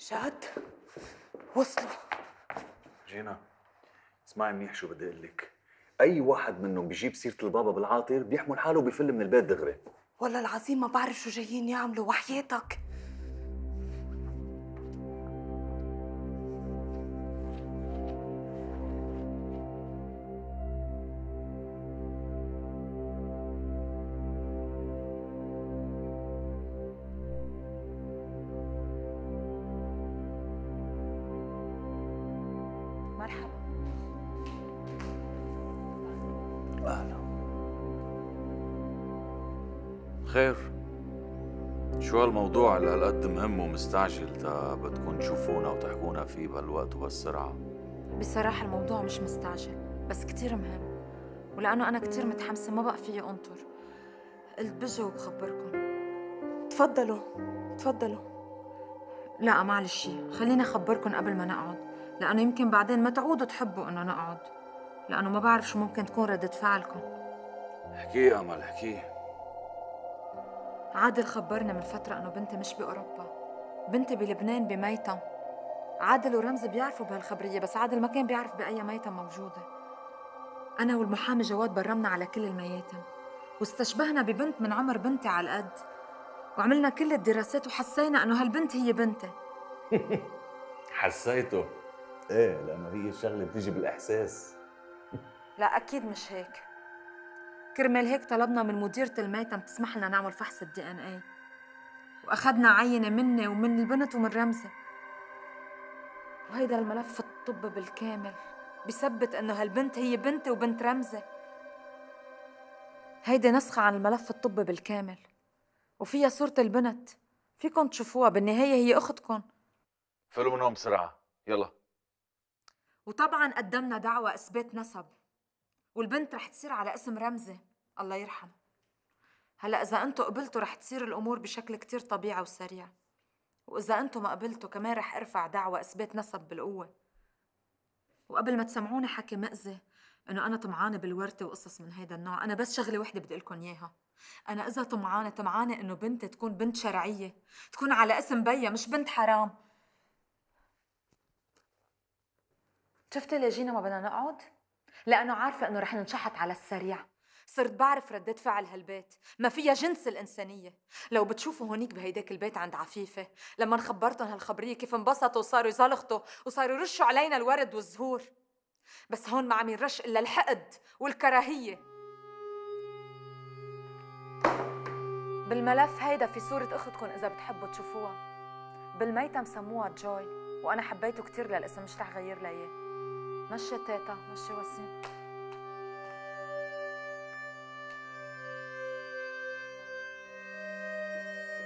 جد؟ وصلوا. جينا اسمعي منيح شو بدي اقول لك، اي واحد منهم بيجيب سيره البابا بالعاطر بيحمل حاله وبيفل من البيت دغري. والله العظيم ما بعرف شو جايين يعملوا، وحياتك. خير، شو هالموضوع اللي هالقد مهم ومستعجل تا بدكم تشوفونا وتحكونا فيه بهالوقت وبهالسرعة؟ بصراحة الموضوع مش مستعجل، بس كتير مهم، ولأنه أنا كتير متحمسة ما بقى فيي أنطر. قلت بجي وبخبركم. تفضلوا تفضلوا. لا معلش، خليني أخبركم قبل ما نقعد، لأنه يمكن بعدين ما تعودوا تحبوا إنه نقعد، لأنه ما بعرف شو ممكن تكون ردة فعلكم. احكيه أمل احكيه. عادل خبرنا من فترة إنه بنتي مش بأوروبا، بنتي بلبنان بميتم. عادل ورمزي بيعرفوا بهالخبرية، بس عادل ما كان بيعرف بأي ميتم موجودة. أنا والمحامي جواد برمنا على كل المياتم، واستشبهنا ببنت من عمر بنتي على القد، وعملنا كل الدراسات وحسينا إنه هالبنت هي بنتي. حسيته؟ إيه، لأنه هي الشغلة بتيجي بالإحساس. لا أكيد مش هيك. كرمال هيك طلبنا من مديرة الميتم تسمح لنا نعمل فحص الدي ان اي، واخذنا عينة مني ومن البنت ومن رمزة، وهيدا الملف الطب بالكامل بثبت انه هالبنت هي بنتي وبنت رمزة. هيدي نسخة عن الملف الطب بالكامل وفيها صورة البنت، فيكم تشوفوها، بالنهاية هي اختكم. فلوا منهم بسرعة يلا. وطبعا قدمنا دعوة اثبات نسب، والبنت رح تصير على اسم رمزة الله يرحم. هلا اذا انتم قبلتوا رح تصير الامور بشكل كتير طبيعي وسريع، واذا انتم ما قبلتوا كمان رح ارفع دعوة اثبات نسب بالقوة. وقبل ما تسمعوني حكي مأذي انه انا طمعانة بالورثة وقصص من هيدا النوع، انا بس شغلة وحدة بدي لكم اياها، انا اذا طمعانة انه بنتي تكون بنت شرعية، تكون على اسم بيا مش بنت حرام. شفتي ليه جينا ما بدنا نقعد؟ لأنه عارفة إنه رح ننشحط على السريع، صرت بعرف ردة فعل هالبيت، ما فيها جنس الإنسانية. لو بتشوفوا هونيك بهيداك البيت عند عفيفة، لما خبرتهم هالخبرية كيف انبسطوا وصاروا يزلخطوا وصاروا يرشوا علينا الورد والزهور، بس هون ما عم يرش إلا الحقد والكراهية. بالملف هيدا في صورة أختكم إذا بتحبوا تشوفوها، بالميتم سموها جوي، وأنا حبيته كتير للاسم مش رح غير لها إياه. مشي تيتا، مشي وسيم.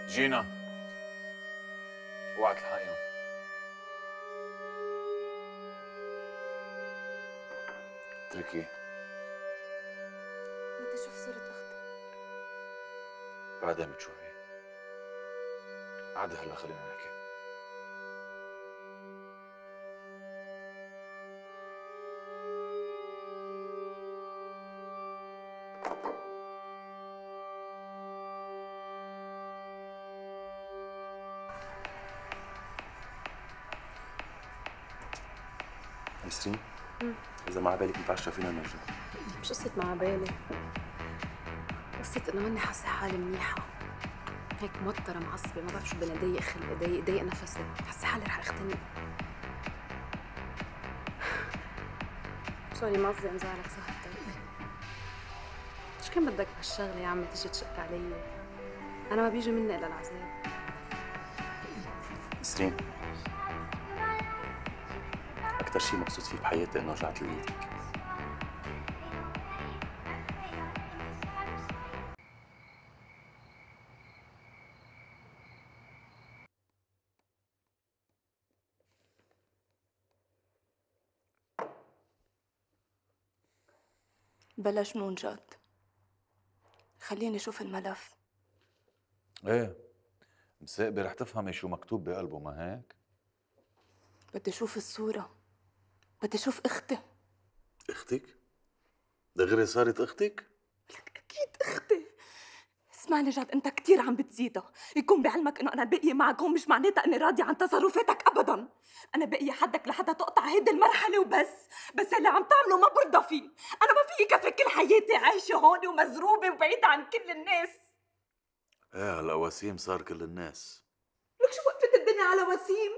جينا اوعى تلحقيهم. اتركيه. بدي اشوف صورة اختي. بعدين بتشوفي. عادي هلا خلينا نحكي. نسرين، إذا ما عبالك نتعشى فينا نرجع. مش قصة ما عبالي، قصة إنه ماني حاسة حالي منيحة، هيك موترة معصبة، ما بعرف شو بدنا. ضيق خلقي، ضيق نفسي، حاسة حالي رح أختنق. سوري ما قصدي إنزعلك، صح طارق. شو كان بدك بهالشغلة يا عمي تيجي تشق علي؟ أنا ما بيجي مني إلا العذاب. نسرين، أكتر شيء مبسوط فيه بحياتي إنه رجعت لبيتك. بلا جنون جد. خليني أشوف الملف. إيه مساقبة رح تفهمي شو مكتوب بقلبه، ما هيك؟ بدي أشوف الصورة، بدي اشوف اختي. اختك؟ دغري صارت اختك؟ لك اكيد اختي. اسمع اسمعني جد، انت كثير عم بتزيدها. يكون بعلمك انه انا باقيه معك هون مش معناتها اني راضيه عن تصرفاتك ابدا. انا باقيه حدك لحتى تقطع هيدي المرحله وبس. بس اللي عم تعمله ما برضى فيه. انا ما فيي كفك كل حياتي عايشه هون ومزروبه وبعيده عن كل الناس. ايه هلا وسيم صار كل الناس. لك شو وقفت الدنيا على وسيم؟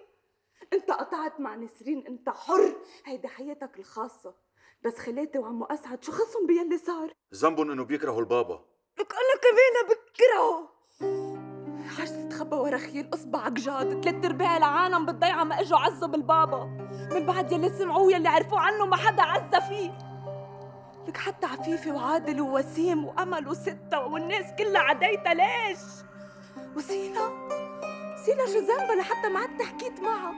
انت قطعت مع نسرين، انت حر، هيدي حياتك الخاصه. بس خالاتي وعمو اسعد شو خصهم بيلي صار؟ ذنبهم انه بيكرهوا البابا. لك انا كمان بكرهه. حاج تتخبى ورا خيل اصبعك جاد، 3/4 العالم بالضيعه ما اجوا عزوا بالبابا، من بعد يلي سمعوه يلي عرفوه عنه ما حدا عزى فيه. لك حتى عفيفه وعادل ووسيم وامل وستة والناس كلها عديتها ليش؟ وسينا؟ سينا شو ذنبها لحتى ما عدت حكيت معها؟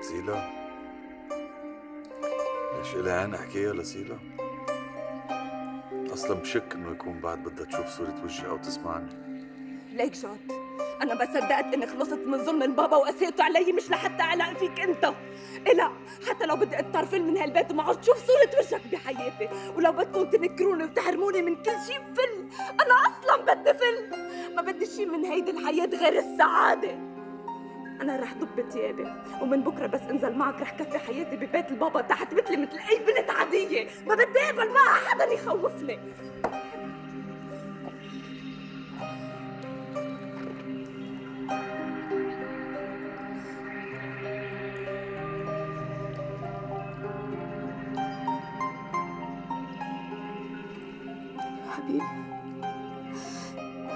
سيلا؟ ليش إلها عين أحكيها لسيلا؟ أصلا بشك إنه يكون بعد بدها تشوف صورة وجهي أو تسمعني. ليك جاد، أنا ما صدقت إني خلصت من ظلم البابا وقسيته علي مش لحتى أعلق فيك أنت. إلا حتى لو بدي أتطرفل من هالبيت وما عاد شوف صورة وجهك بحياتي، ولو بدكم تنكروني وتحرموني من كل شيء بفل، أنا أصلا بدي فل، ما بدي شيء من هيدي الحياة غير السعادة. أنا رح ضب ثيابي، ومن بكرة بس انزل معك رح كفي حياتي ببيت البابا تحت مثلي مثل أي بنت عادية، ما بدي أقبل معها حدا يخوفني.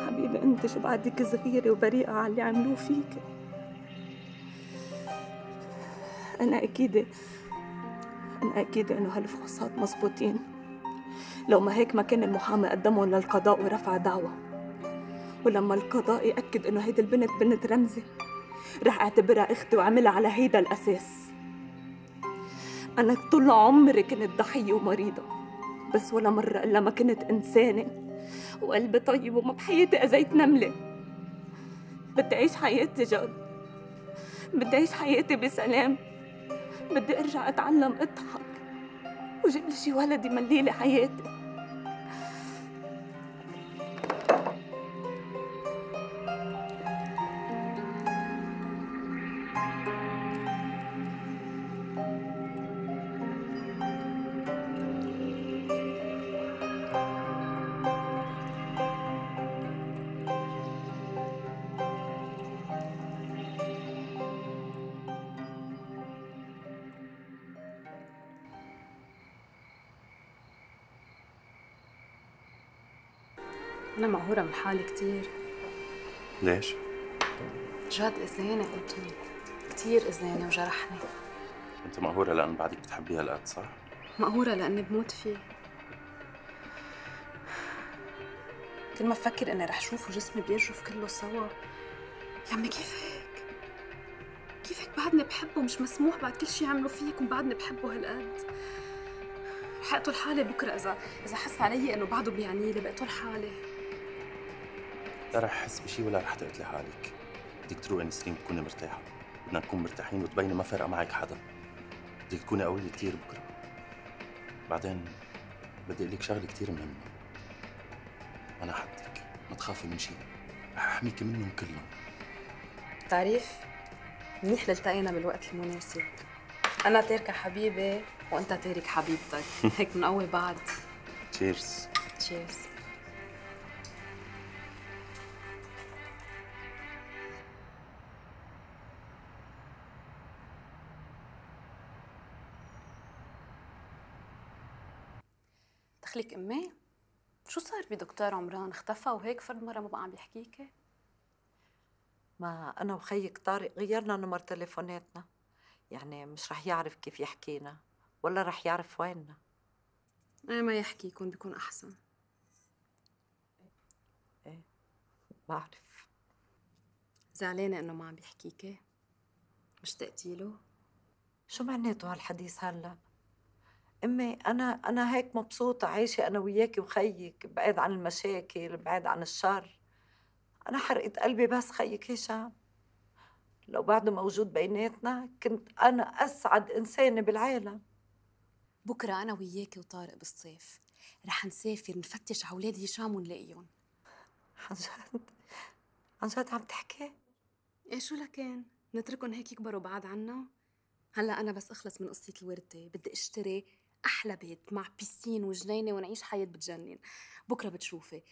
حبيبي أنت شو بعدك صغيرة وبريئة على اللي عملوه فيك. أنا أكيدة إنه هالفحوصات مزبوطين، لو ما هيك ما كان المحامي قدمهم للقضاء ورفع دعوى، ولما القضاء يأكد إنه هيدي البنت بنت رمزي رح أعتبرها أختي وأعملها على هيدا الأساس. أنا طول عمري كنت ضحية ومريضة، بس ولا مرة إلا ما كنت إنسانة وقلبي طيب وما بحياتي أذيت نملة. بدي أعيش حياتي جد، بدي أعيش حياتي بسلام، بدي أرجع أتعلم أضحك وجيب لي شي ولد يملي لي حياتي. أنا مقهورة من حالي كتير. ليش؟ جاد أذاني أنطوني، كتير أذاني وجرحني. أنت مقهورة لأن بعدك بتحبيها هالقد صح؟ مقهورة لأني بموت فيه. كل ما بفكر إني رح شوفه جسمي بيرجف كله سوا. يا عمي كيف هيك؟ كيف هيك بعدني بحبه؟ مش مسموح بعد كل شي عملوا فيكم بعدني بحبه هالقد. رح أقتل حالي بكرة إذا حس علي إنه بعده بيعنيلي، بقتل حالي. لا رح احس بشي ولا رح تقتلي حالك. بدك تروقي نسرين تكوني مرتاحة، بدنا نكون مرتاحين وتبيني ما فارقة معك حدا. بدك تكوني قوية كثير بكره. بعدين بدي اقول لك شغلة كثير مهمة. أنا حدك، ما تخافي من شي، رح أحميكي منهم كلهم. بتعرف منيح التقينا بالوقت المناسب. أنا تاركة حبيبي وأنت تارك حبيبتك، هيك بنقوي بعض. تشيرز. تشيرز. دخلك أمي؟ شو صار بدكتور عمران؟ اختفى وهيك فرد مرة ما بقى عم بيحكيكي؟ ما أنا وخيك طارق غيرنا نمر تليفوناتنا، يعني مش رح يعرف كيف يحكينا ولا رح يعرف ويننا. أنا ما يحكي يكون بيكون أحسن. إيه بعرف. زعلانة إنه ما عم بيحكيكي؟ مشتقتي له؟ شو معناته هالحديث هلا؟ أمي أنا هيك مبسوطة عايشة أنا وياكي وخيك، بعيد عن المشاكل، بعيد عن الشر. أنا حرقة قلبي بس خيك هشام. لو بعده موجود بيناتنا كنت أنا أسعد إنسانة بالعالم. بكرة أنا وياكي وطارق بالصيف رح نسافر نفتش على أولاد هشام ونلاقيهم. عن جد؟ عن جد عم تحكي؟ ايه شو لكان؟ نتركهم هيك يكبروا بعاد عنا؟ هلا أنا بس أخلص من قصة الوردة، بدي أشتري أحلى بيت مع بيسين وجنينة ونعيش حياة بتجنن، بكرة بتشوفي،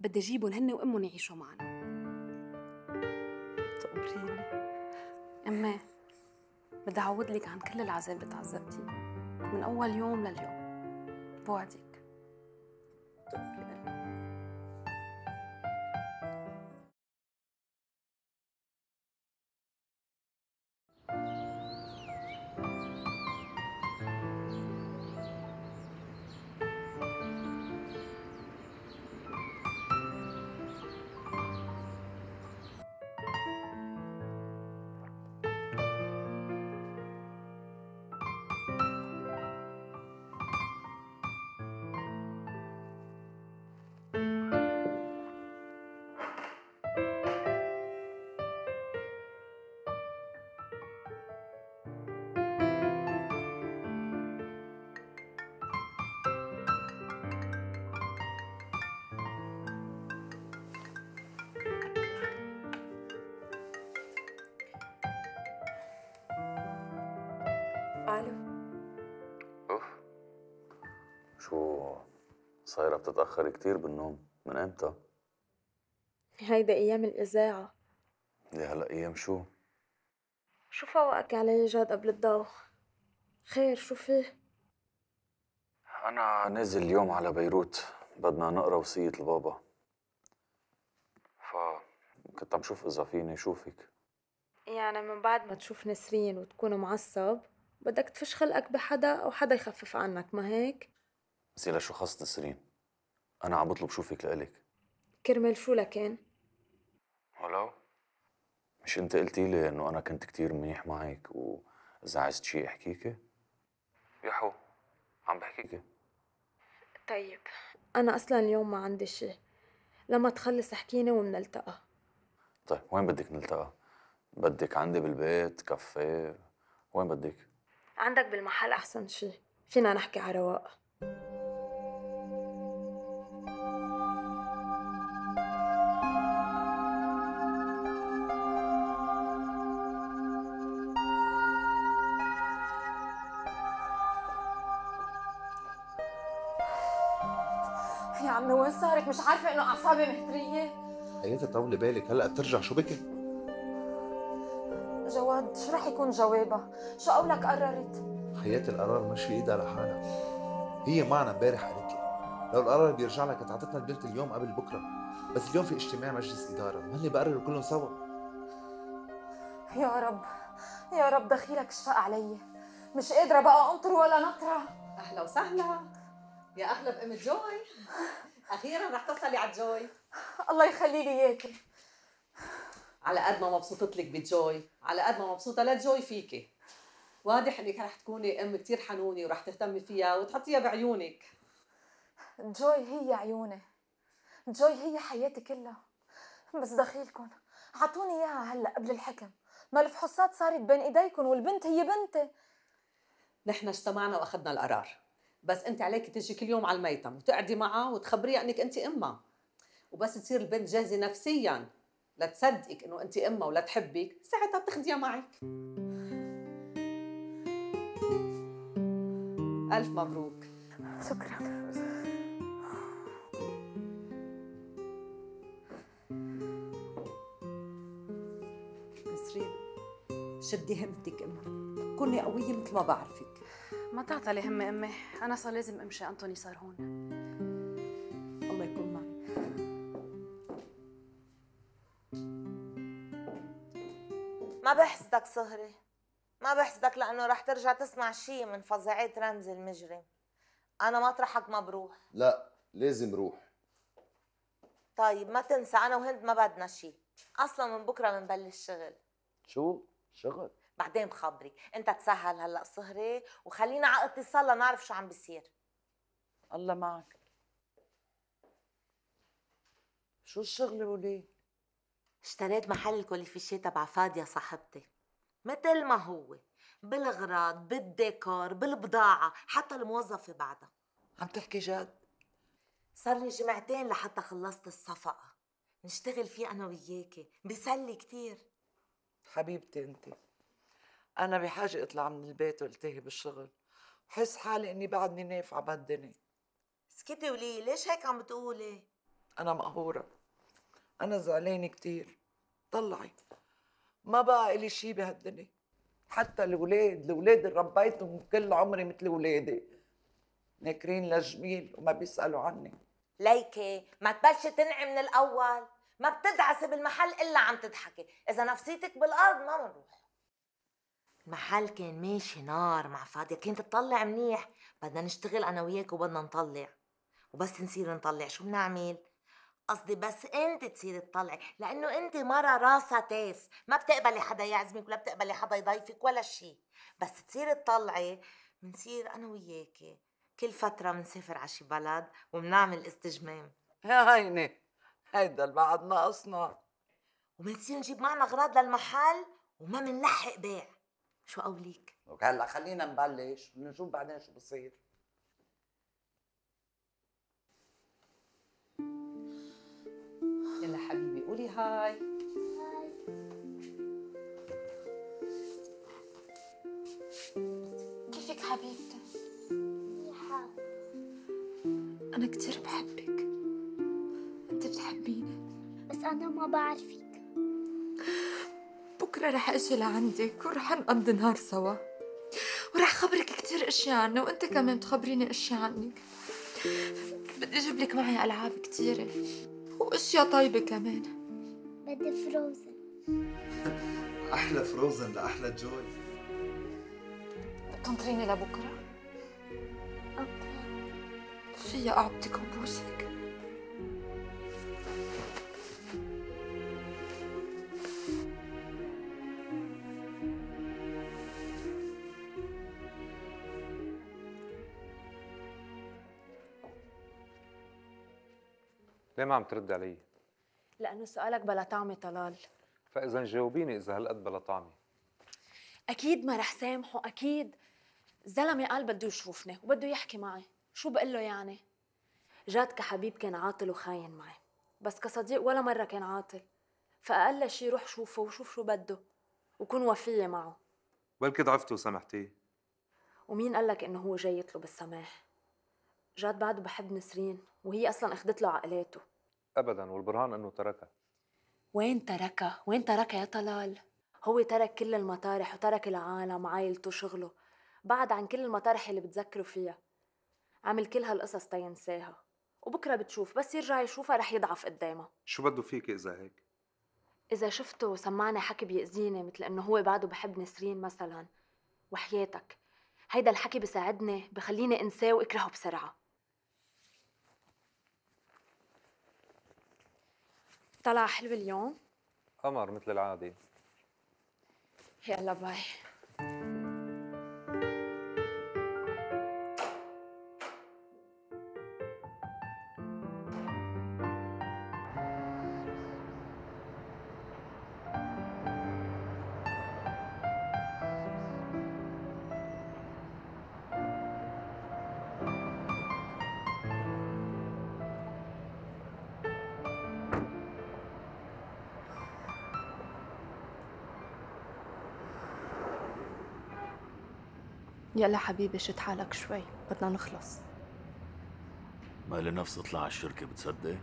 بدي أجيبهم هن وأمهم يعيشوا معنا. تقبريني أمي، بدي أعوض لك عن كل العذاب اللي تعذبتي من أول يوم لليوم، بوعدك. تقبريني. شو صايرة بتتأخري كتير بالنوم؟ من امتى؟ هيدا أيام الإذاعة. يا هلا أيام شو؟ شو فوقك علي جاد قبل الضو؟ خير شو فيه؟ أنا نازل اليوم على بيروت، بدنا نقرا وصية البابا. فكنت عم شوف إذا فيني شوفك. يعني من بعد ما تشوف نسرين وتكون معصب، بدك تفش خلقك بحدا أو حدا يخفف عنك، ما هيك؟ زي لشو خاص نسرين؟ أنا عم بطلب شوفك لإلك. كرمال شو لكان؟ ولو؟ مش أنت قلتي لي إنه أنا كنت كتير منيح معك وإذا عزت شي أحكيكي؟ يا حو عم بحكيكي. طيب، أنا أصلاً اليوم ما عندي شي. لما تخلص احكيني ومنلتقى. طيب، وين بدك نلتقى؟ بدك عندي بالبيت، كافيه، وين بدك؟ عندك بالمحل أحسن شي، فينا نحكي على رواق. يا عمي وين صارك؟ مش عارفة إنه أعصابي مهترية؟ حياتي طولي بالك، هلأ بترجع شو بكي؟ جواد شو رح يكون جوابها؟ شو قولك قررت؟ حياتي القرار مش في إيدها لحالها، هي معنا امبارح قالت لي لو القرار بيرجع لها كانت عطتنا البنت اليوم قبل بكره، بس اليوم في اجتماع مجلس إدارة وهن بقرروا كلهم سوا. يا رب يا رب، دخيلك اشفق علي، مش قادرة بقى أنطر ولا نطرة. أهلا وسهلا يا أهلا بأم جوي، أخيراً رح تصلي على جوي. الله يخلي لي إياكي. على قد ما مبسوطت لك بجوي، على قد ما مبسوطة لجوي فيكي. واضح إنك رح تكوني أم كتير حنونة ورح تهتمي فيها وتحطيها بعيونك. جوي هي عيوني، جوي هي حياتي كلها، بس دخيلكم عطوني إياها هلا قبل الحكم، ما الفحوصات صارت بين إيديكم والبنت هي بنتي. نحن اجتمعنا وأخذنا القرار، بس انت عليك تجي كل يوم على الميتم وتقعدي معها وتخبريها انك انت امها، وبس تصير البنت جاهزه نفسيا لتصدقك انه انت امها ولا تحبك، ساعتها بتاخديها معك. الف مبروك. شكرا. نسرين شدي همتك امها، كوني قويه مثل ما بعرفك. ما تعطلي همي امي، انا صار لازم امشي، أنطوني صار هون. الله يكون معك. ما بحسدك صهري، ما بحسدك لانه رح ترجع تسمع شيء من فظيعات رمزي المجرم. انا مطرحك ما بروح. لا لازم روح. طيب ما تنسى انا وهند ما بدنا شيء، اصلا من بكره بنبلش شغل. شو؟ شغل؟ بعدين بخبرك، انت تسهل هلا صهري وخلينا على اتصال لنعرف شو عم بيصير. الله معك. شو الشغل وليه؟ اشتريت محلكم اللي في الشي تبع فادية صاحبتي، مثل ما هو، بالاغراض، بالديكور، بالبضاعة، حتى الموظفة بعدها. عم تحكي جد؟ صار لي جمعتين لحتى خلصت الصفقة، نشتغل فيه أنا وياكي، بيسلي كتير. حبيبتي أنتِ، أنا بحاجة أطلع من البيت والتهي بالشغل، وحس حالي إني بعدني نافعة بهالدنيا. اسكتي وليه، ليش هيك عم بتقولي؟ أنا مقهورة، أنا زعلانة كتير. طلعي، ما بقى إلي شي بهالدنيا، حتى الأولاد اللي ربيتهم كل عمري مثل أولادي، ناكرين لجميل وما بيسألوا عني. ليكي ما تبلش تنعي من الأول، ما بتدعسي بالمحل إلا عم تضحكي، إذا نفسيتك بالأرض ما بنروح. المحل كان ماشي نار مع فاضية، كانت تطلع منيح، بدنا نشتغل أنا وياك وبدنا نطلع، وبس نصير نطلع شو بنعمل؟ قصدي بس أنت تصيري تطلعي، لأنه أنت مرة راسها تاس، ما بتقبلي حدا يعزمك ولا بتقبلي حدا يضيفك ولا شيء، بس تصيري تطلعي، بنصير أنا وياكي كل فترة بنسافر على شي بلد وبنعمل استجمام. هيني، هيدا اللي بعد ناقصنا. وبنصير نجيب معنا أغراض للمحل وما بنلحق بيع. شو قوليك؟ هلا خلينا نبلش ونشوف بعدين شو بصير. يلا حبيبي قولي هاي. هاي. كيفك حبيبتي؟ منيحة. أنا كتير بحبك. أنت بتحبيني. بس أنا ما بعرفك. بكره رح اجي لعندك ورح نقضي نهار سوا، ورح خبرك كتير اشياء عني، وانت كمان تخبريني اشياء عنك. بدي اجيب لك معي العاب كتيرة واشياء طيبة كمان. بدي فروزن. احلى فروزن لاحلى جوي. بتنطريني لبكره؟ اوكي. فيا اعطيك وبوسك؟ ليه ما عم ترد علي؟ لأنه سؤالك بلا طعمة طلال. فإذا جاوبيني إذا هالقد بلا طعمة. أكيد ما رح سامحه، أكيد. الزلمة قال بده يشوفني وبده يحكي معي، شو بقول له يعني؟ جاد كحبيب كان عاطل وخاين معي، بس كصديق ولا مرة كان عاطل، فأقل شي روح شوفه وشوف شو بده، وكون وفية معه. بلكي ضعفتي وسامحتيه. ومين قال لك إنه هو جاي يطلب السماح؟ جاد بعده بحب نسرين، وهي أصلاً أخدت له عقلاته. أبداً، والبرهان إنه تركها. وين تركها؟ وين تركها يا طلال؟ هو ترك كل المطارح وترك العالم، عائلته، شغله، بعد عن كل المطارح اللي بتذكره فيها. عمل كل هالقصص تينساها، وبكره بتشوف، بس يرجع يشوفها رح يضعف قدامها. شو بده فيكي إذا هيك؟ إذا شفته وسمعني حكي بيأذيني مثل إنه هو بعده بحب نسرين مثلاً، وحياتك، هيدا الحكي بساعدني، بخليني أنساه وأكرهه بسرعة. طلع حلو اليوم؟ قمر مثل العادة. يلا باي. يلا حبيبي شد حالك شوي، بدنا نخلص. ما لي نفس اطلع على الشركة، بتصدق؟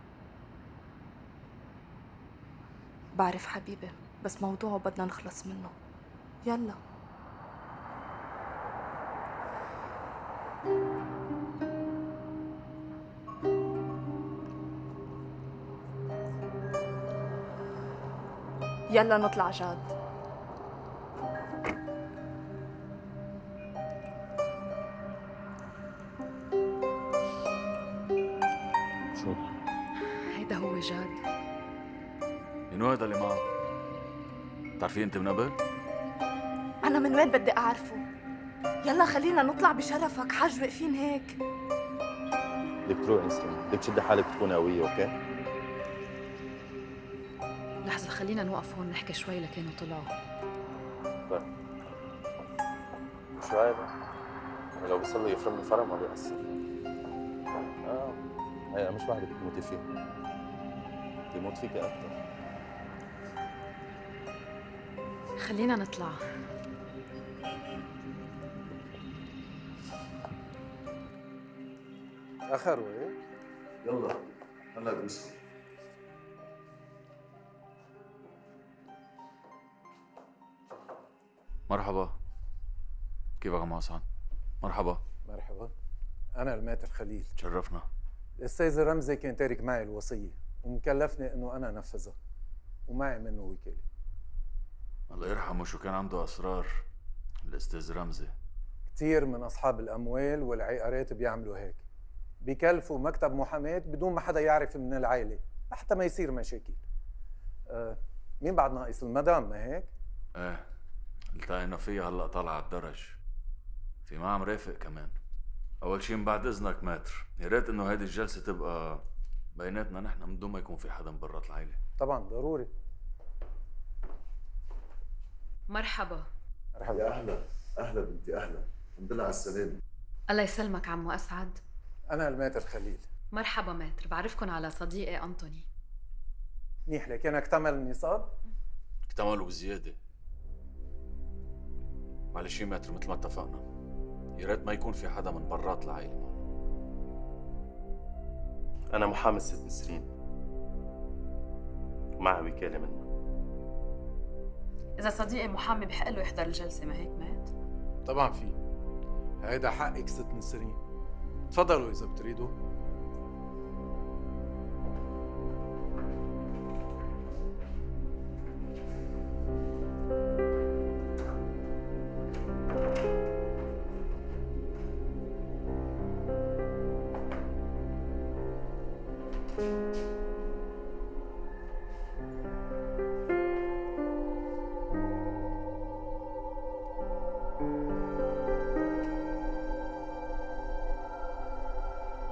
بعرف حبيبي، بس موضوعه بدنا نخلص منه. يلا. يلا نطلع جاد. منو هيدا اللي معه؟ بتعرفيه انت من قبل؟ أنا من وين بدي أعرفه؟ يلا خلينا نطلع بشرفك، حاج واقفين هيك. بدك تروحي نسرين، بدك تشدي حالك تكوني قوية، أوكي؟ لحظة خلينا نوقف هون نحكي شوي لكانوا طلعوا. طيب. شو هيدا؟ لو بصير له يفرم الفرع ما بيأثر. هي مش وحدة بتموتي فيه. بيموت فيكي اكتر. خلينا نطلع. اخروا ايه؟ يلا هلا بنسوا. مرحبا. كيفك عم حسن؟ مرحبا. مرحبا. أنا الماتر خليل. تشرفنا. الأستاذ رمزي كان تارك معي الوصية ومكلفني إنه أنا أنفذها ومعي منه وكالة. الله يرحمه شو كان عنده أسرار الأستاذ رمزي. كثير من أصحاب الأموال والعقارات بيعملوا هيك. بكلفوا مكتب محاماة بدون ما حدا يعرف من العائلة حتى ما يصير مشاكل. مين بعد ناقص؟ المدام ما هيك؟ إيه. التقينا فيها هلا طالعة على الدرج. في معها مرافق كمان. أول شي من بعد إذنك ماتر، يا ريت إنه هيدي الجلسة تبقى بيناتنا نحن من دون ما يكون في حدا من برات العيلة. طبعاً ضروري. مرحبا. مرحبا. يا أهلا، أهلا بنتي أهلا، الحمد لله على السلامة. الله يسلمك عمو أسعد. أنا الماتر خليل. مرحبا ماتر، بعرفكن على صديقي أنطوني. منيح، لكن اكتمل النصاب؟ اكتملوا بزيادة. معلش يا ماتر مثل ما اتفقنا. يا ريت ما يكون في حدا من برات العائلة معنا. أنا محامي الست نسرين ومعها وكالة منها. إذا صديقي محامي بحق له يحضر الجلسة ما هيك مات؟ طبعاً في. هيدا حقك ست نسرين. تفضلوا إذا بتريدوا.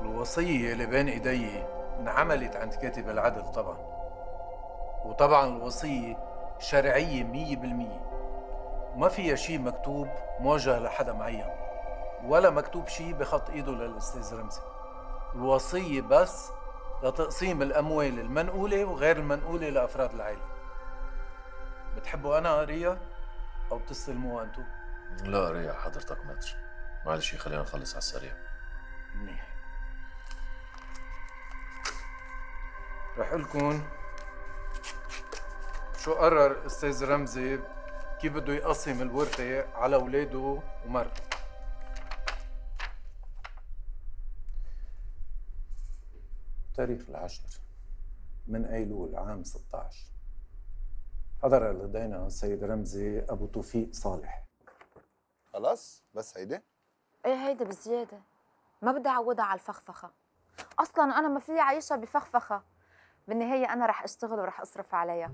الوصية اللي بين ايدي انعملت عند كاتب العدل طبعا. وطبعا الوصية شرعية 100%. ما فيها شيء مكتوب موجه لحدا معين ولا مكتوب شيء بخط ايده للاستاذ رمزي. الوصية بس لتقسيم الاموال المنقولة وغير المنقولة لافراد العائلة. بتحبوا انا قريها او بتستلموها انتم؟ لا قريها حضرتك ماتر. معلش خلينا نخلص على السريع. منيح. رح لكم شو قرر استاذ رمزي كيف بده يقسم الورثه على اولاده ومرته. تاريخ 10 من أيلول عام 16 حضر لدينا السيد رمزي ابو توفيق صالح. خلاص بس هيدي؟ ايه هيدي بزياده، ما بدي اعودها على الفخفخه، اصلا انا ما فيي عايشها بفخفخه. بالنهاية أنا رح أشتغل ورح أصرف عليها.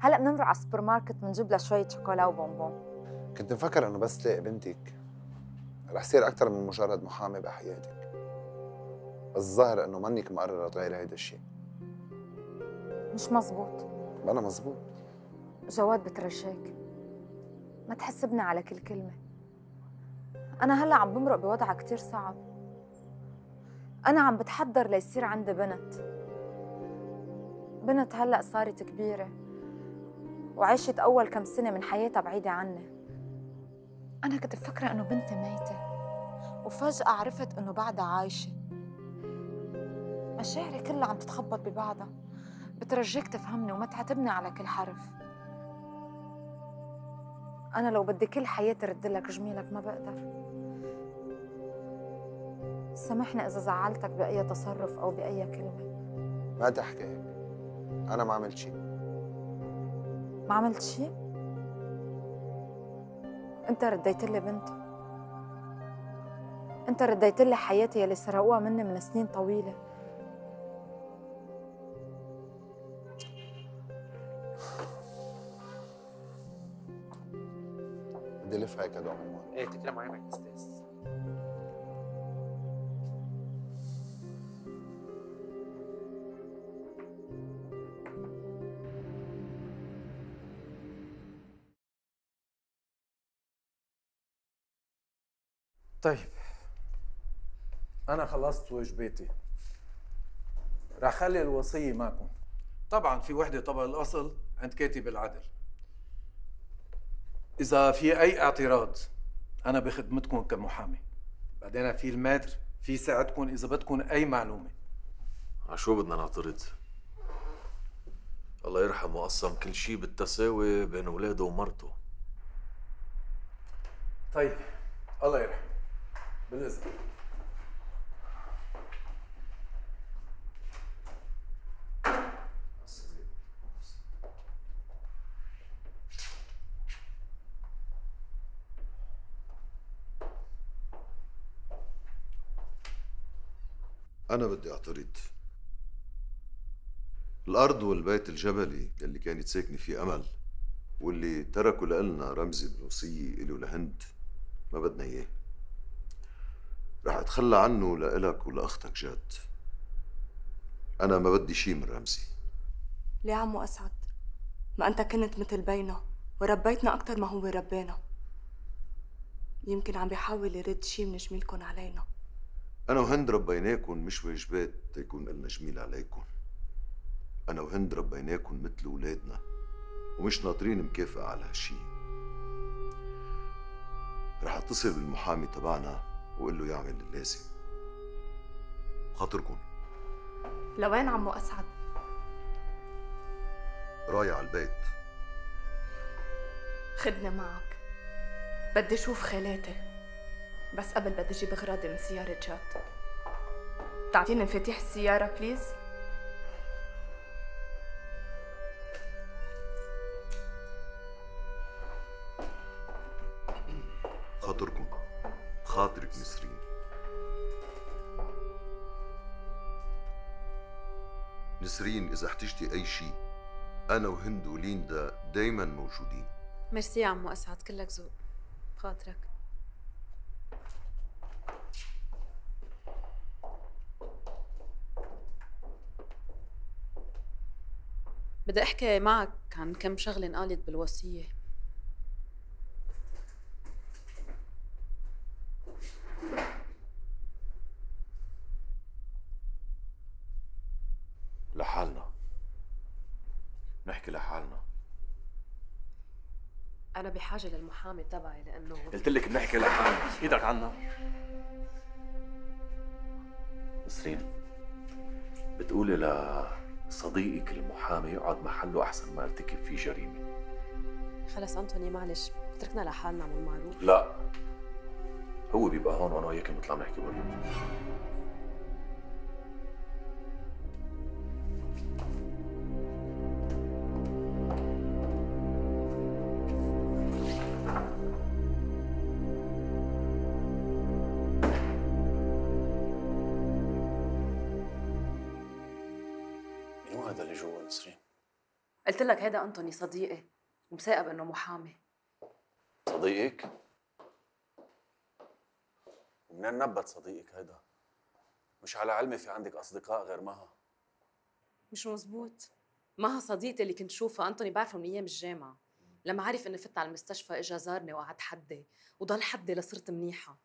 هلأ بنمرق على السوبر ماركت بنجيب لها شوية شوكولا وبونبون. كنت مفكر إنه بس تلاقي بنتك رح تصير أكثر من مجرد محامي بحياتك، بس الظاهر إنه منك مقررة تغيري هيدا الشيء. مش مزبوط. أنا مزبوط. جواد بترجاك ما تحسبنا على كل كلمة. أنا هلأ عم بمرق بوضع كتير صعب. أنا عم بتحضر ليصير عندي بنت هلأ صارت كبيرة وعشت أول كم سنة من حياتها بعيدة عني. أنا كنت بفكرة إنه بنتي ميتة وفجأة عرفت إنه بعدها عايشة. مشاعري كلها عم تتخبط ببعضها. بترجيك تفهمني وما تعاتبني على كل حرف. أنا لو بدي كل حياتي ردلك جميلك ما بقدر. سامحني إذا زعلتك بأي تصرف أو بأي كلمة. ما تحكي هيك. أنا ما عملت شيء. ما عملت شيء؟ أنت رديت لي بنتي. أنت رديت لي حياتي يلي سرقوها مني من سنين طويلة. بدي لف هيك هدول عموما. إيه تكرم عينك أستاذ. طيب أنا خلصت واجباتي، رح خلي الوصية معكم طبعا في وحده طبق الاصل عند كاتب العدل. اذا في اي اعتراض انا بخدمتكم كمحامي. بعدين في الماتر في ساعتكم اذا بدكم اي معلومه. عشو بدنا نعترض؟ الله يرحمه قسم كل شيء بالتساوي بين اولاده ومرته. طيب الله يرحمه بالاذن. أنا بدي أعترض. الأرض والبيت الجبلي اللي كانت ساكنة فيه أمل واللي تركوا لنا رمزي بالوصية إله لهند ما بدنا إياه. رح أتخلى عنه لإلك ولأختك جاد. أنا ما بدي شي من رمزي. ليه عمو أسعد؟ ما أنت كنت مثل بينا وربيتنا أكتر ما هو ربينا. يمكن عم بيحاول يرد شي من جميلكن علينا. أنا وهند ربيناكن مش واجبات تيكون إلنا جميل عليكن. أنا وهند ربيناكن مثل ولادنا ومش ناطرين مكافأة على هالشي. رح أتصل بالمحامي تبعنا وأقول له يعمل اللازم. خاطركن. لوين عمو أسعد؟ رايح على البيت. خدني معك. بدي أشوف خالاتي. بس قبل بدي اجيب اغراضي من سيارة جاد. بتعطيني مفاتيح السيارة بليز؟ خاطركم، خاطرك نسرين. نسرين إذا احتجتي أي شيء أنا وهند وليندا دايماً موجودين. ميرسي يا عمو أسعد كلك ذوق. بخاطرك. بدي احكي معك عن كم شغله انقالت بالوصيه. لحالنا نحكي لحالنا. انا بحاجه للمحامي تبعي لانه قلت لك بنحكي لحالنا. ايدك عنا نسرين. بتقولي ل صديقك المحامي يقعد محله احسن ما ارتكب فيه جريمه. خلص أنطوني معلش اتركنا لحالنا عمو المعروف. لا هو بيبقى هون وانا وياك بنطلع نحكي برا. قلت لك هيدا أنطوني صديقي ومثاقب انه محامي. صديقك؟ منين نبت صديقك هيدا؟ مش على علمي في عندك اصدقاء غير مها. مش مزبوط. مها صديقتي اللي كنت شوفها أنطوني بعرفه من ايام الجامعه. لما عرف اني فتت على المستشفى اجا زارني وقعد حدي وضل حدي لصرت منيحه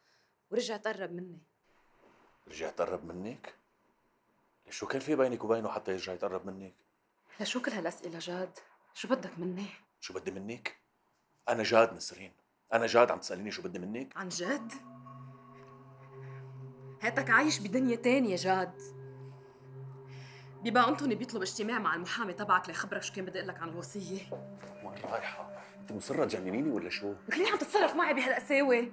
ورجع تقرب مني. رجع تقرب منك؟ شو كان في بينك وبينه حتى يرجع يتقرب منك؟ لشو كل هالاسئله جاد؟ شو بدك مني؟ شو بدي منك؟ انا جاد نسرين، انا جاد. عم تساليني شو بدي منك؟ عن جد؟ هاتك عايش بدنيا تانية جاد. بيبقى أنطوني بيطلب اجتماع مع المحامي تبعك ليخبرك شو كان بدي اقول لك عن الوصيه. وين رايحه؟ انت مصره تجننيني ولا شو؟ لك ليه عم تتصرف معي بهالقساوه؟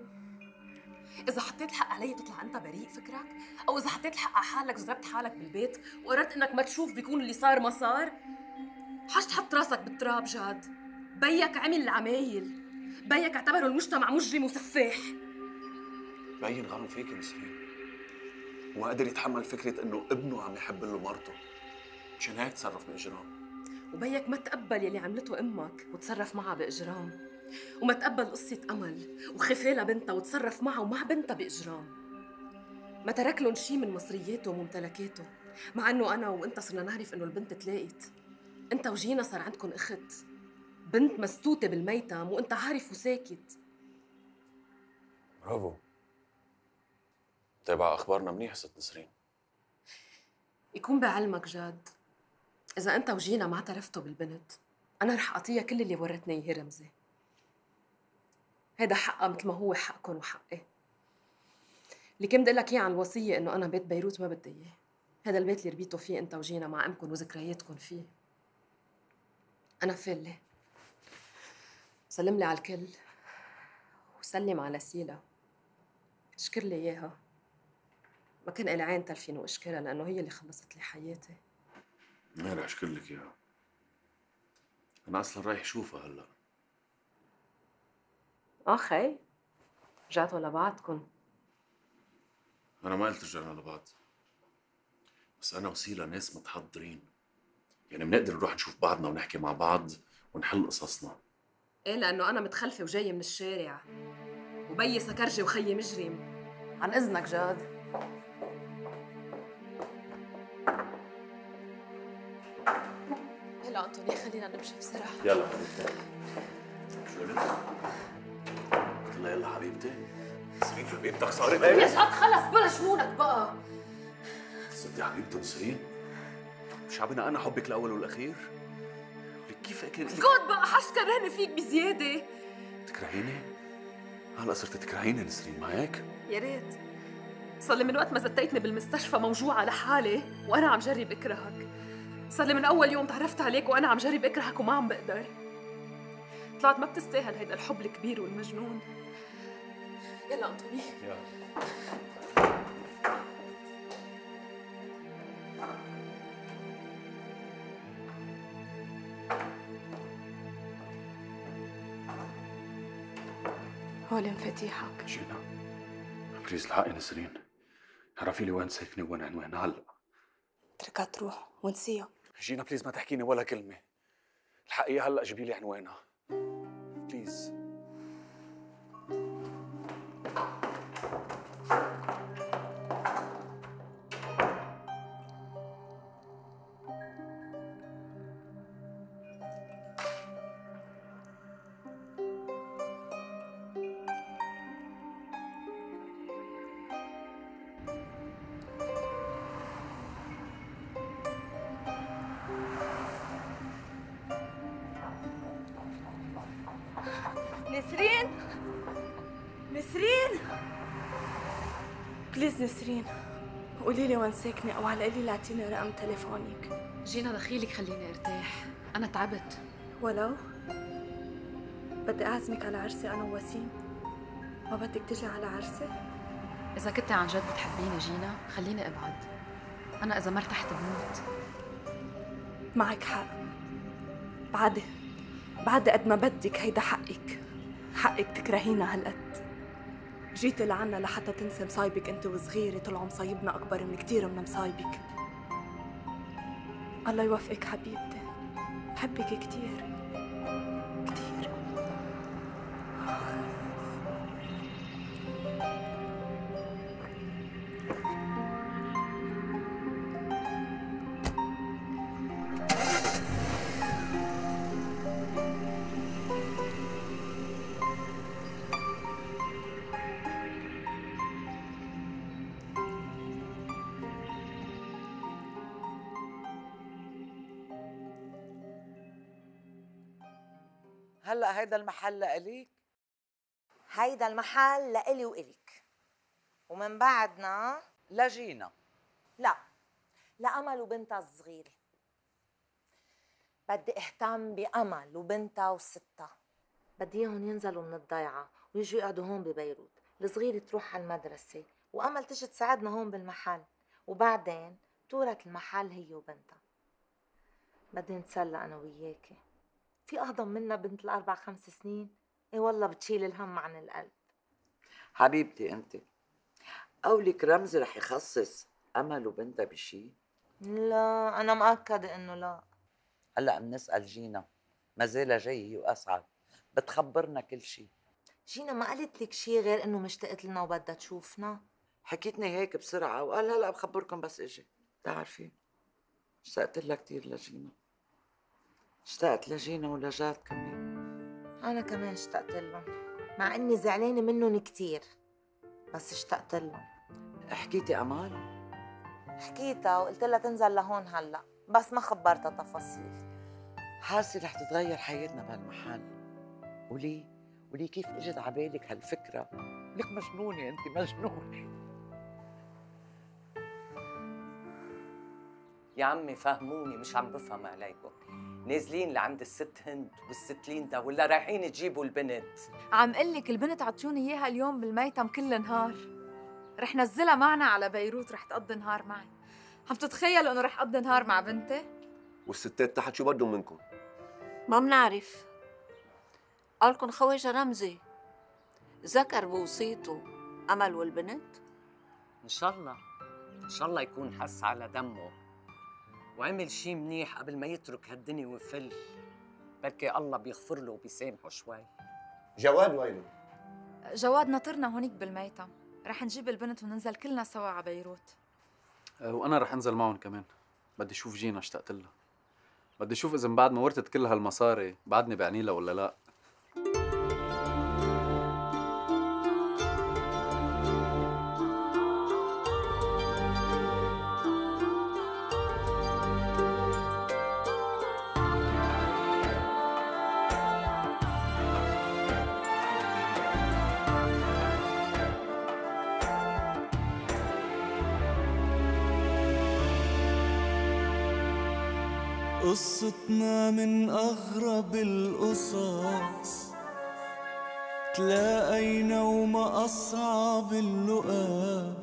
إذا حطيت الحق علي بتطلع أنت بريء فكرك؟ أو إذا حطيت الحق على حالك وزربت حالك بالبيت وقررت إنك ما تشوف بيكون اللي صار ما صار؟ حاج تحط راسك بالتراب جاد. بيك عمل العمايل. بيك اعتبره المجتمع مجرم وسفاح. بين غلط فيك نسرين. وما قدر يتحمل فكرة إنه ابنه عم يحب له مرته. مشان هيك تصرف بإجرام. وبيك ما تقبل يلي عملته أمك وتصرف معها بإجرام. وما تقبل قصة أمل وخفالها بنتها وتصرف معها ومع بنتها بإجرام. ما ترك لهم شيء من مصرياته وممتلكاته، مع إنه أنا وأنت صرنا نعرف إنه البنت تلاقت. أنت وجينا صار عندكم أخت، بنت مستوتة بالميتم وأنت عارف وساكت. برافو. تابع أخبارنا منيح ست نسرين. يكون بعلمك جاد إذا أنت وجينا ما اعترفتوا بالبنت، أنا رح أعطيها كل اللي ورتني إياه رمزة. هيدا حقها مثل ما هو حقكم وحقي. اللي كنت بدي لك إياه عن الوصية إنه أنا بيت بيروت ما بدي إياه. هذا البيت اللي ربيتوا فيه أنت وجينا مع أمكم وذكرياتكم فيه. أنا فلة. سلم لي على الكل وسلم على سيلا. اشكر لي إياها. ما كان إلي عين تلفين واشكرها لأنه هي اللي خلصت لي حياتي. ما رح اشكر لك إياها. أنا أصلاً رايح أشوفها هلا. أخي رجعتوا لبعضكم؟ أنا ما قلت رجعنا لبعض. بس أنا وسيلا ناس متحضرين. يعني بنقدر نروح نشوف بعضنا ونحكي مع بعض ونحل قصصنا. إيه لأنه أنا متخلفة وجاية من الشارع. وبي سكرجي وخيي مجرم. عن إذنك جاد. يلا أنطوني خلينا نمشي بسرعة. يلا حبيبتي. شو قلت؟ قلت لها يلا حبيبتي. نسرين حبيبتك صارت ايه؟ يا خلص بلا شمونك بقى. صدقي حبيبتي نسرين؟ مش عبنا أنا حبك الأول والأخير؟ لك كيف أكل؟ اسكت بقى حش كرهني فيك بزيادة. تكرهيني؟ هلا صرت تكرهيني نسرين معك؟ يا ريت. صار لي من وقت ما زتيتني بالمستشفى موجوعة لحالي وأنا عم جرب أكرهك. صار لي من أول يوم تعرفت عليك وأنا عم جرب أكرهك وما عم بقدر. طلعت ما بتستاهل هيدا الحب الكبير والمجنون. يلا أنطوني. يلا. هول مفاتيحك. جينا. بليز الحقي نسرين. عرفي لي وين ساكنة وين عنوانها هلا. اتركها تروح ونسيها. جينا بليز ما تحكيني ولا كلمة. الحقيقة هلا جيبي لي عنوانها. بليز. نسرين قولي لي وين ساكنه او على القليل اعطيني رقم تليفونك. جينا دخيلك خليني ارتاح، انا تعبت. ولو بدي اعزمك على عرسي انا ووسيم، ما بدك تجي على عرسي؟ اذا كنت عن جد بتحبيني جينا خليني ابعد، انا اذا ما ارتحت بموت. معك حق، بعدي بعدي قد ما بدك، هيدا حقك، حقك تكرهينا هالقد. جيتي لعنا لحتى تنسي مصايبك انت وصغيره، طلعوا مصايبنا اكبر من كثير من مصايبك. الله يوفقك حبيبتي، بحبك كثير كثير. هيدا المحل لإليك؟ هيدا المحل لإلي وإلك، ومن بعدنا لجينا، لا لأمل وبنتها الصغيرة. بدي اهتم بأمل وبنتها وستها، بدي اياهم ينزلوا من الضيعة ويجوا يقعدوا هون ببيروت، الصغيرة تروح على المدرسة وأمل تجي تساعدنا هون بالمحل، وبعدين تورث المحل هي وبنتها. بدي نتسلى أنا وياكي، في أهضم منا بنت الأربع 5 سنين؟ إيه والله بتشيل الهم عن القلب. حبيبتي أنت قولك رمزي رح يخصص أمل وبنتها بشي؟ لا أنا مأكدة إنه لا. هلا بنسأل جينا، ما زالها جاي هي وأسعد بتخبرنا كل شي. جينا ما قالت لك شي غير إنه مشتقت لنا وبدها تشوفنا؟ حكيتني هيك بسرعة وقال هلا بخبركم بس إجي. بتعرفي اشتقت لها كثير لجينا، اشتقت لجينا ولجاد كمان. أنا كمان اشتقت لهم، مع إني زعلانة منهم كتير، بس اشتقت لهم. حكيتي أمال؟ حكيتها وقلت لها تنزل لهون هلا، بس ما خبرتها تفاصيل. حاسه رح تتغير حياتنا بهالمحل. وليه كيف اجت على بالك هالفكره؟ لك مجنونه انت، مجنونه يا عمي. فهموني، مش عم بفهم عليكم. نازلين لعند الست هند والست ليندا ولا رايحين تجيبوا البنت؟ عم قلك البنت عطشوني اياها اليوم بالميتم كل نهار. رح نزلها معنا على بيروت، رح تقضي نهار معي. عم تتخيلوا انه رح اقضي نهار مع بنتي؟ والستات تحت شو بدهم منكم؟ ما منعرف. قالكم خوجة رمزي ذكر بوصيته امل والبنت؟ ان شاء الله ان شاء الله يكون حس على دمه وعمل شي منيح قبل ما يترك هالدنيا ويفل. بركي الله بيغفر له وبيسامحه شوي. جواد وينه؟ جواد ناطرنا هونيك بالميتم. رح نجيب البنت وننزل كلنا سوا على بيروت. وانا رح انزل معهم كمان. بدي اشوف جينا، اشتقت لها. بدي اشوف اذا من بعد ما ورثت كل هالمصاري بعدني بعني لها ولا لا. قصتنا من أغرب القصص، تلاقينا وما أصعب اللقاء.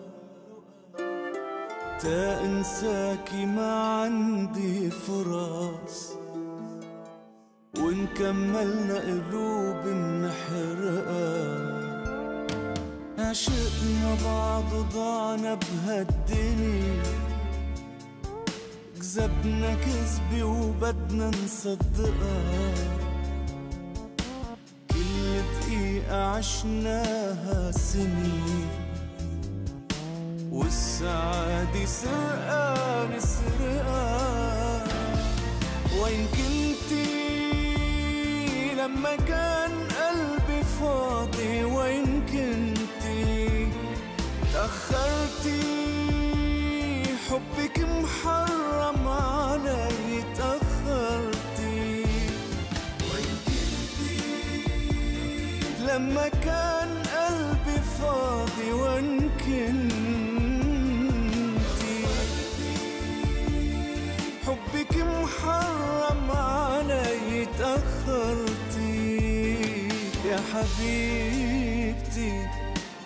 تا انساكي ما عندي فرص، وإن كملنا قلوب انحرقا. عشقنا بعض وضعنا بهالدنيا، كذبنا كذبة وبدنا نصدقها. كل دقيقة عشناها سنين، والسعادة سرقة نسرقها. وين كنتي لما كان قلبي فاضي؟ وين كنتي؟ تأخرتي، حبك محرم علي، تأخرتي. وين كنتي لما كان قلبي فاضي؟ وين كنتي؟ حبك محرم علي، تأخرتي. يا حبيبتي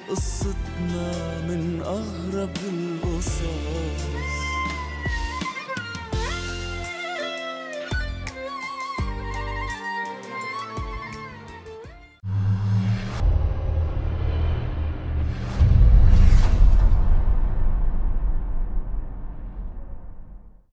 قصتنا من أغرب القصص،